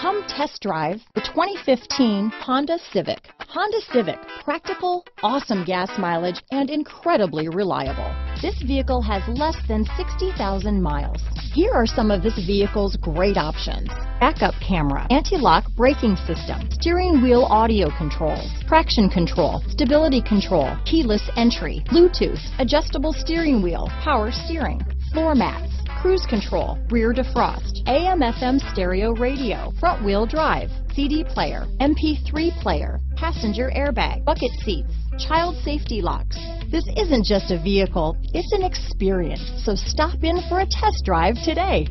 Come test drive the 2015 Honda Civic. Honda Civic, practical, awesome gas mileage, and incredibly reliable. This vehicle has less than 60,000 miles. Here are some of this vehicle's great options: backup camera, anti-lock braking system, steering wheel audio controls, traction control, stability control, keyless entry, Bluetooth, adjustable steering wheel, power steering, floor mats, cruise control, rear defrost, AM/FM stereo radio, front wheel drive, CD player, MP3 player, passenger airbag, bucket seats, child safety locks. This isn't just a vehicle, it's an experience. So stop in for a test drive today.